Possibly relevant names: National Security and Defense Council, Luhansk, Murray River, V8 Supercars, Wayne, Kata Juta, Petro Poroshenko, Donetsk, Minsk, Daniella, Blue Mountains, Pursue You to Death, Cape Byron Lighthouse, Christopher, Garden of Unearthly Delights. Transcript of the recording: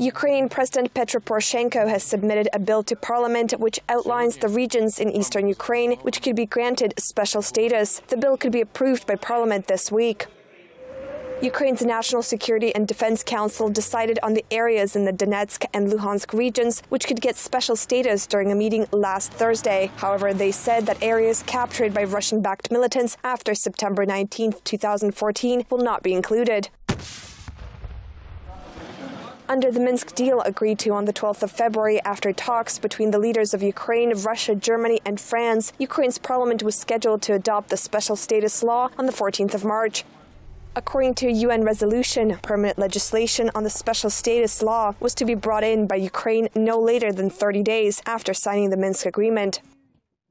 Ukraine President Petro Poroshenko has submitted a bill to parliament which outlines the regions in eastern Ukraine which could be granted special status. The bill could be approved by parliament this week. Ukraine's National Security and Defense Council decided on the areas in the Donetsk and Luhansk regions which could get special status during a meeting last Thursday. However, they said that areas captured by Russian-backed militants after September 19, 2014 will not be included. Under the Minsk deal agreed to on the 12th of February after talks between the leaders of Ukraine, Russia, Germany and France, Ukraine's parliament was scheduled to adopt the special status law on the 14th of March. According to a UN resolution, permanent legislation on the special status law was to be brought in by Ukraine no later than 30 days after signing the Minsk agreement.